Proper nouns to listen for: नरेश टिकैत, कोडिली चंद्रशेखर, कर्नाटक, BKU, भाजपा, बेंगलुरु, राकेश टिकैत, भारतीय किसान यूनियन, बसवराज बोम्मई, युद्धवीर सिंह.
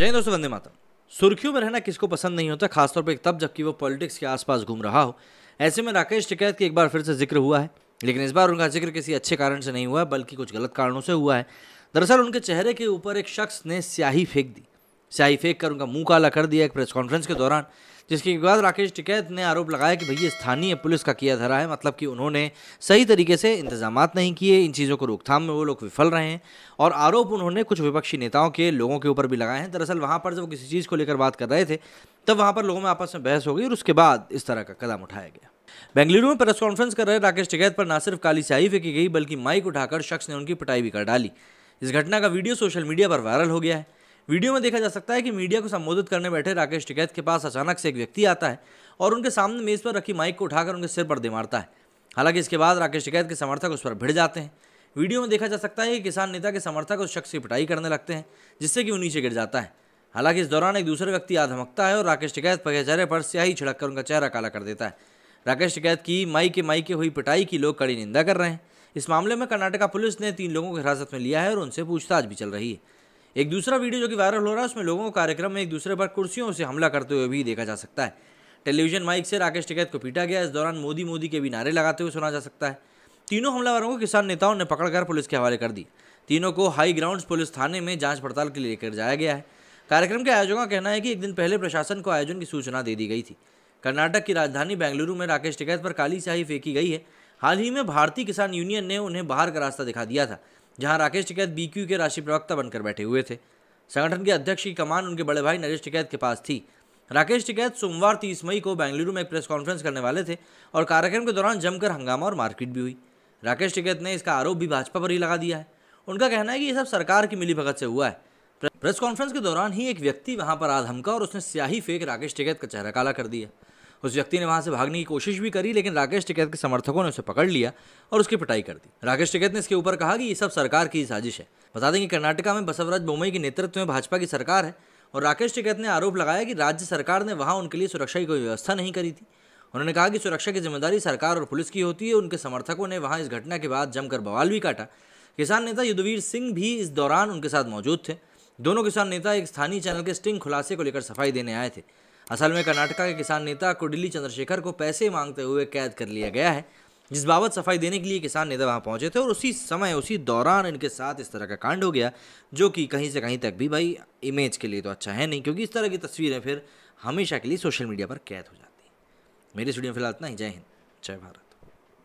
जय हिंद दोस्तों, वंदे मातरम। सुर्खियों में रहना किसको पसंद नहीं होता, खासतौर पर तब जबकि वो पॉलिटिक्स के आसपास घूम रहा हो। ऐसे में राकेश टिकैत की एक बार फिर से जिक्र हुआ है, लेकिन इस बार उनका जिक्र किसी अच्छे कारण से नहीं हुआ है, बल्कि कुछ गलत कारणों से हुआ है। दरअसल उनके चेहरे के ऊपर एक शख्स ने स्याही फेंक दी। स्याही फेंक कर उनका मुंह काला कर दिया एक प्रेस कॉन्फ्रेंस के दौरान, जिसके बाद राकेश टिकैत ने आरोप लगाया कि भैया स्थानीय पुलिस का किया धरा है, मतलब कि उन्होंने सही तरीके से इंतजामात नहीं किए, इन चीज़ों को रोकथाम में वो लोग विफल रहे हैं। और आरोप उन्होंने कुछ विपक्षी नेताओं के लोगों के ऊपर भी लगाए हैं। दरअसल वहाँ पर जब वो किसी चीज़ को लेकर बात कर रहे थे, तब वहाँ पर लोगों में आपस में बहस हो गई और उसके बाद इस तरह का कदम उठाया गया। बेंगलुरु में प्रेस कॉन्फ्रेंस कर रहे राकेश टिकैत पर न सिर्फ काली स्याही फेंकी गई, बल्कि माइक उठाकर शख्स ने उनकी पिटाई भी कर डाली। इस घटना का वीडियो सोशल मीडिया पर वायरल हो गया है। वीडियो में देखा जा सकता है कि मीडिया को संबोधित करने बैठे राकेश टिकैत के पास अचानक से एक व्यक्ति आता है और उनके सामने मेज़ पर रखी माइक को उठाकर उनके सिर पर दे मारता है। हालांकि इसके बाद राकेश टिकैत के समर्थक उस पर भिड़ जाते हैं। वीडियो में देखा जा सकता है कि किसान नेता के समर्थक उस शख्स की पिटाई करने लगते हैं, जिससे कि वो नीचे गिर जाता है। हालांकि इस दौरान एक दूसरे व्यक्ति आ धमकता है और राकेश टिकैत के चेहरे पर स्याही छिड़क कर उनका चेहरा काला कर देता है। राकेश टिकैत की माई के हुई पिटाई की लोग कड़ी निंदा कर रहे हैं। इस मामले में कर्नाटक पुलिस ने 3 लोगों को हिरासत में लिया है और उनसे पूछताछ भी चल रही है। एक दूसरा वीडियो जो कि वायरल हो रहा है, उसमें लोगों को कार्यक्रम में एक दूसरे पर कुर्सियों से हमला करते हुए भी देखा जा सकता है। टेलीविजन माइक से राकेश टिकैत को पीटा गया। इस दौरान मोदी मोदी के भी नारे लगाते हुए सुना जा सकता है। 3 हमलावरों को किसान नेताओं ने पकड़कर पुलिस के हवाले कर दी। 3 को हाई ग्राउंड्स पुलिस थाने में जाँच पड़ताल के लिए लेकर जाया गया है। कार्यक्रम के आयोजकों का कहना है कि एक दिन पहले प्रशासन को आयोजन की सूचना दे दी गई थी। कर्नाटक की राजधानी बेंगलुरु में राकेश टिकैत पर काली स्याही फेंकी गई है। हाल ही में भारतीय किसान यूनियन ने उन्हें बाहर का रास्ता दिखा दिया था, जहां राकेश टिकैत बीक्यू के राष्ट्रीय प्रवक्ता बनकर बैठे हुए थे। संगठन के अध्यक्ष की कमान उनके बड़े भाई नरेश टिकैत के पास थी। राकेश टिकैत सोमवार 30 मई को बेंगलुरु में एक प्रेस कॉन्फ्रेंस करने वाले थे और कार्यक्रम के दौरान जमकर हंगामा और मारपीट भी हुई। राकेश टिकैत ने इसका आरोप भी भाजपा पर ही लगा दिया है। उनका कहना है कि ये सब सरकार की मिलीभगत से हुआ है। प्रेस कॉन्फ्रेंस के दौरान ही एक व्यक्ति वहाँ पर आ धमका और उसने स्याही फेंक राकेश टिकैत का चेहरा काला कर दिया। उस व्यक्ति ने वहां से भागने की कोशिश भी करी, लेकिन राकेश टिकैत के समर्थकों ने उसे पकड़ लिया और उसकी पिटाई कर दी। राकेश टिकैत ने इसके ऊपर कहा कि ये सब सरकार की साजिश है। बता दें कि कर्नाटका में बसवराज बोम्मई के नेतृत्व में भाजपा की सरकार है और राकेश टिकैत ने आरोप लगाया कि राज्य सरकार ने वहाँ उनके लिए सुरक्षा की कोई व्यवस्था नहीं करी थी। उन्होंने कहा कि सुरक्षा की जिम्मेदारी सरकार और पुलिस की होती है। उनके समर्थकों ने वहाँ इस घटना के बाद जमकर बवाल भी काटा। किसान नेता युद्धवीर सिंह भी इस दौरान उनके साथ मौजूद थे। दोनों किसान नेता एक स्थानीय चैनल के स्टिंग खुलासे को लेकर सफाई देने आए थे। असल में कर्नाटका के किसान नेता कोडिली चंद्रशेखर को पैसे मांगते हुए कैद कर लिया गया है, जिस बाबत सफाई देने के लिए किसान नेता वहां पहुंचे थे। और उसी दौरान इनके साथ इस तरह का कांड हो गया, जो कि कहीं से कहीं तक भी भाई इमेज के लिए तो अच्छा है नहीं, क्योंकि इस तरह की तस्वीरें फिर हमेशा के लिए सोशल मीडिया पर कैद हो जाती है। मेरे स्टूडियो में फिलहाल इतना ही। जय हिंद, जय भारत।